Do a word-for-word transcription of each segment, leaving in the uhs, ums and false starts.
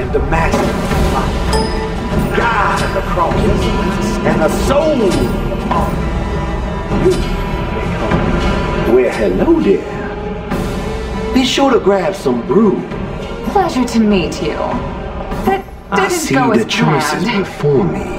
and the master of life, God of the cross, and the soul of all. You become. Well, hello there. Be sure to grab some brew. Pleasure to meet you. That didn't I see go the as choices planned. Before me.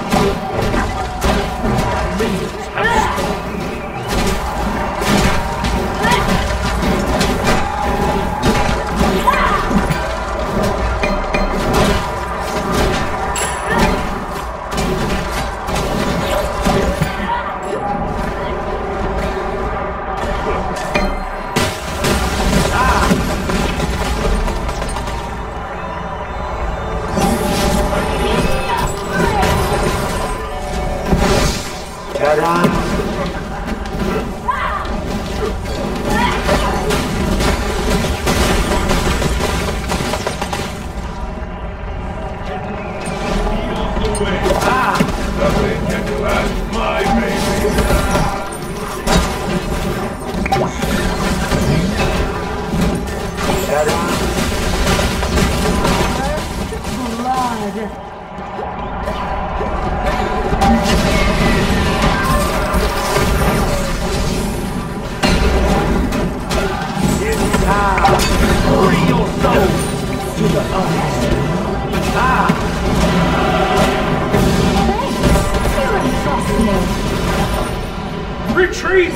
Retreat!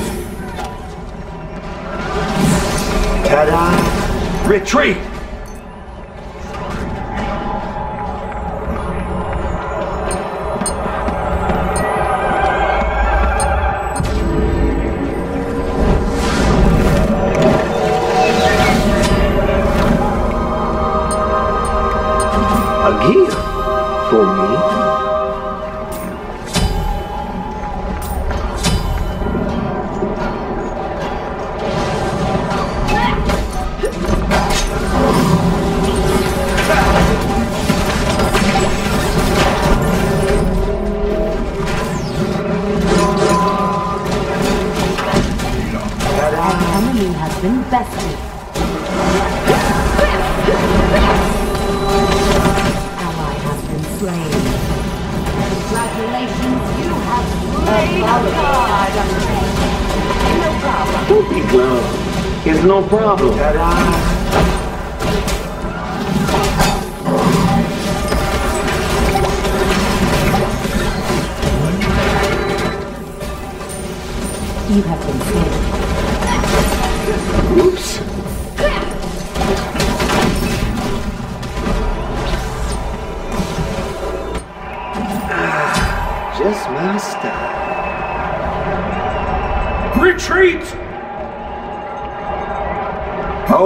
Ta-da! Retreat!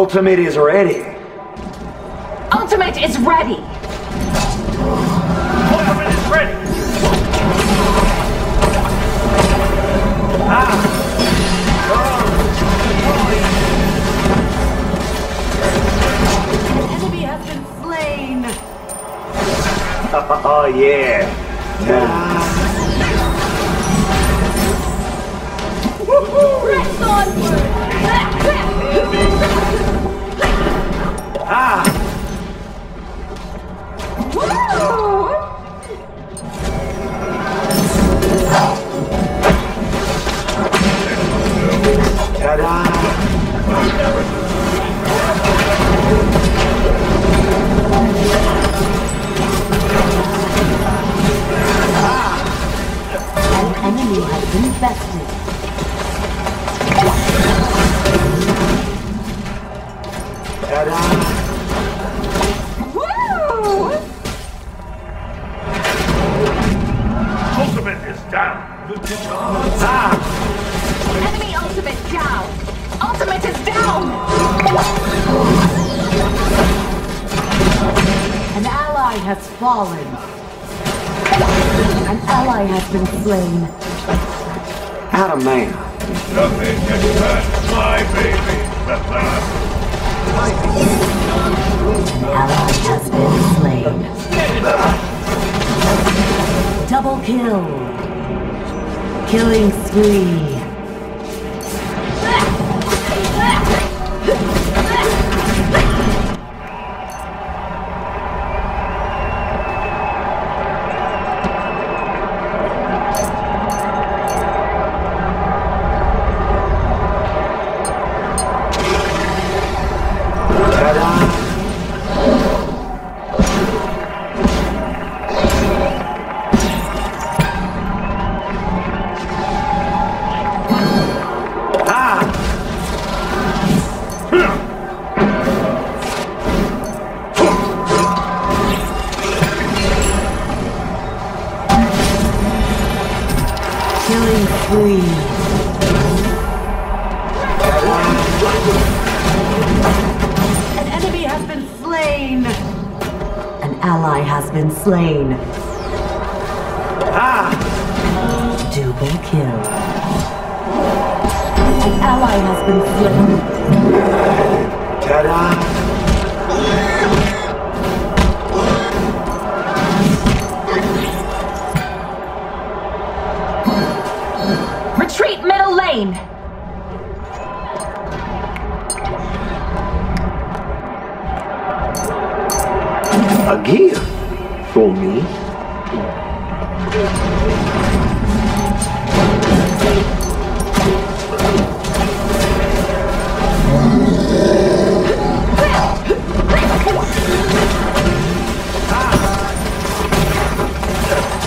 Ultimate is ready. Ultimate is ready. Ultimate is ready. Ah. Oh. The enemy has been slain. Oh yeah. Ah. Woohoo! Press onward. Ah! Woo! Ta-da! Ah! An enemy has been bested. Ta-da! Down. Ah. Enemy ultimate down. Ultimate is down. An ally has fallen. An ally has been slain. out of man. Nothing can touch my baby. My baby. Ally has been slain. Double kill. Killing spree. Slain. Ah! Double kill. An ally has been slain. Ta-da! Retreat middle lane! Again? For me.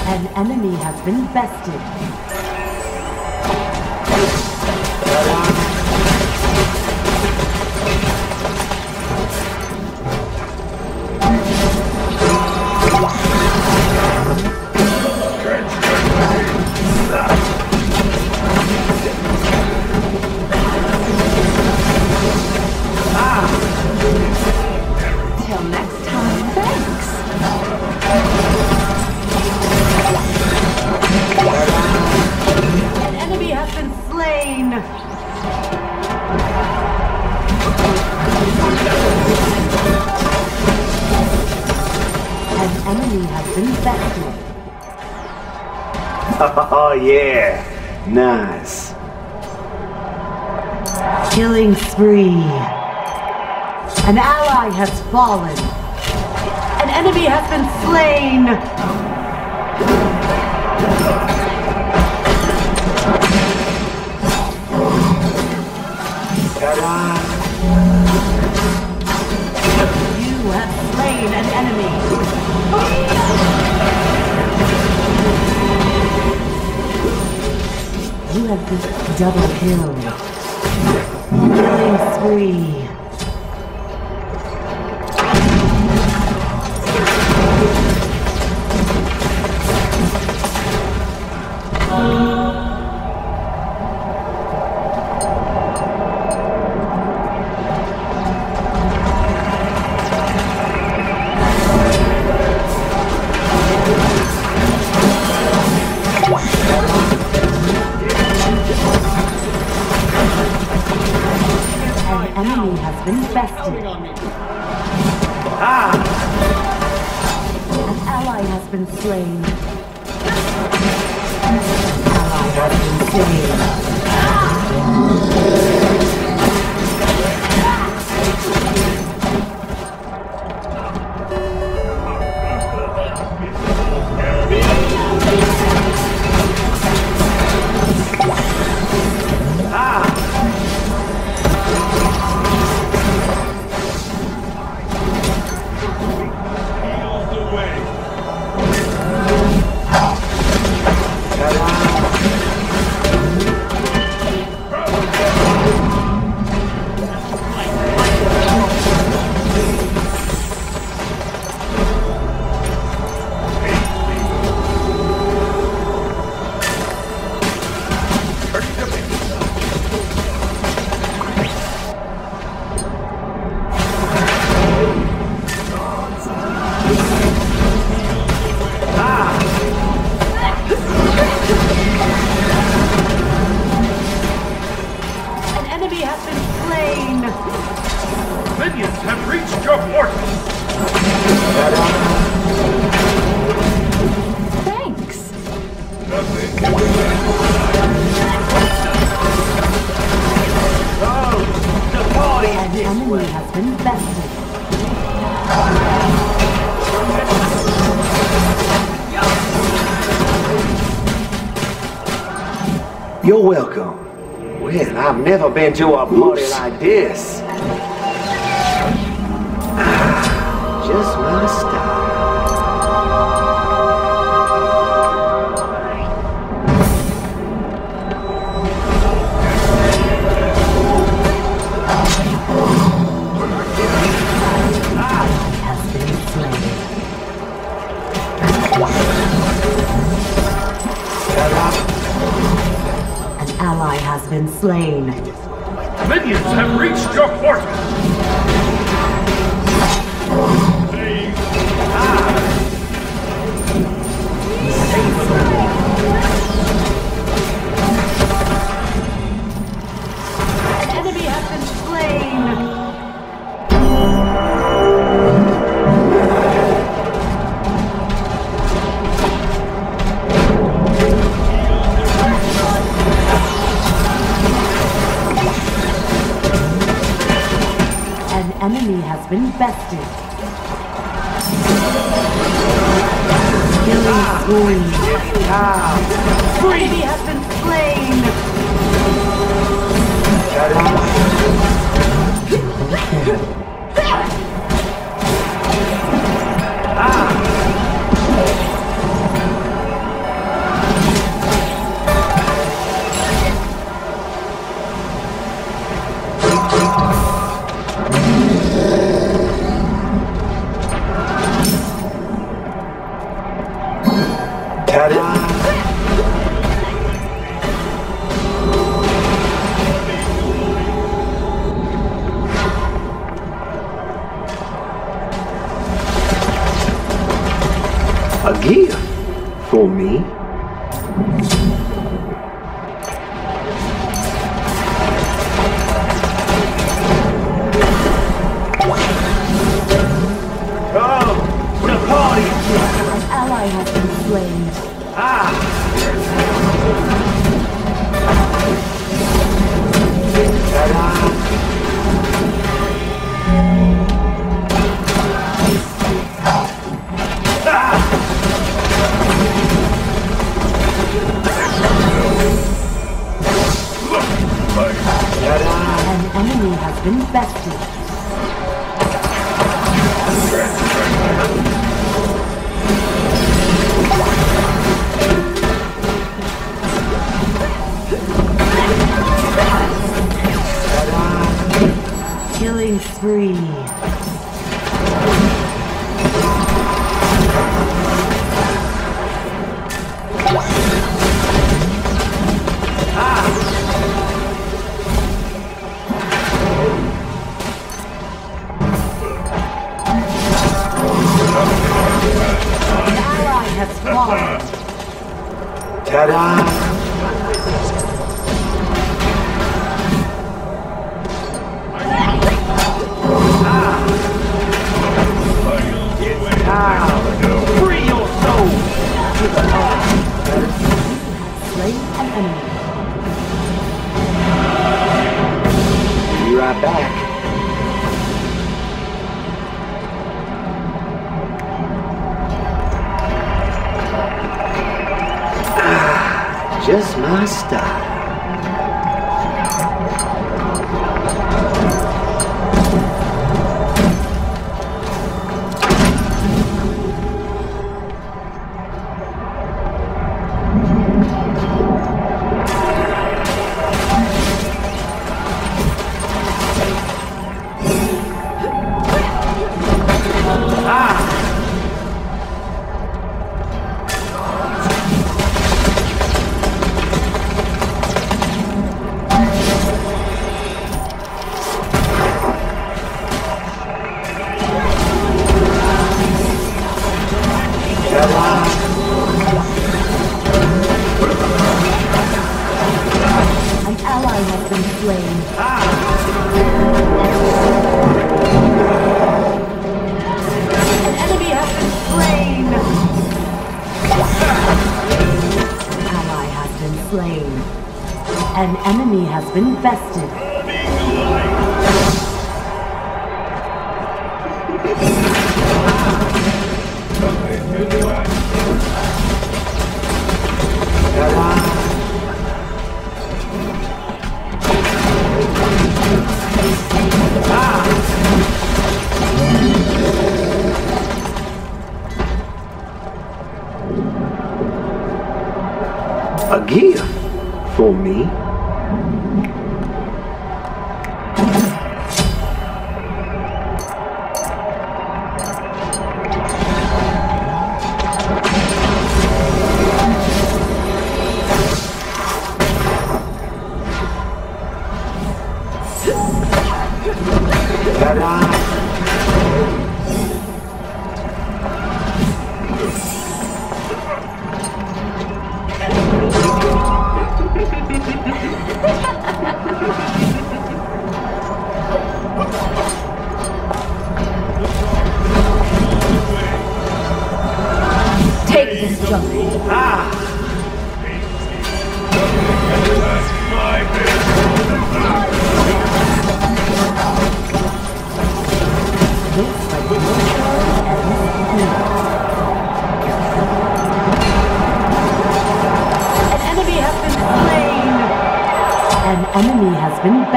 An enemy has been bested. Oh yeah, nice. Killing spree. An ally has fallen. An enemy has been slain. Ta-da. You have slain an enemy. You have been double killed. Killing spree. You're welcome. Well, I've never been to a party Oops. like this. Ah, just my style. Has been slain. The minions have reached your quarters. An enemy has been slain. Enemy has been bested. Killing spree. Ah. Enemy has been slain. Ah. A gift for me. Come to the party. An ally has been slain. Ah. An enemy has been bested. Killing spree. Ah! Ta-da! Free your soul! Slay an enemy. Be right back. Just my style. An enemy has been bested. here for me. Killing spree. Deicide. An ally has been freed.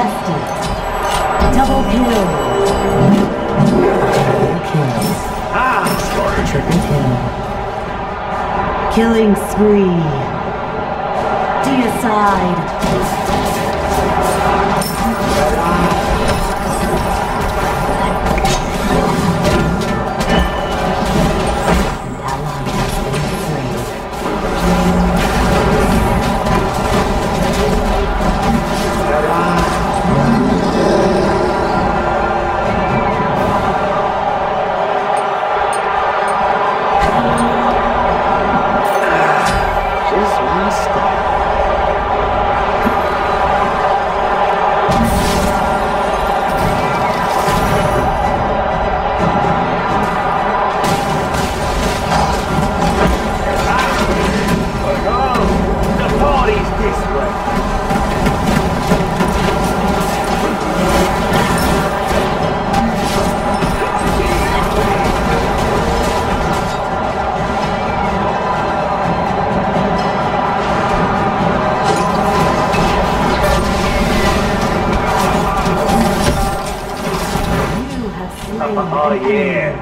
Oh yeah,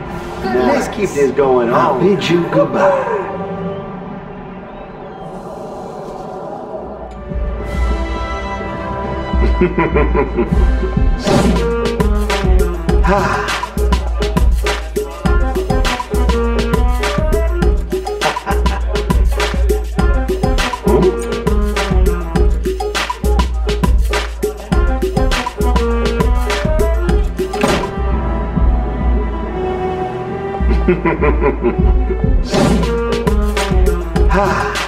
now, let's keep this going on. I bid you goodbye. Ah. Ha!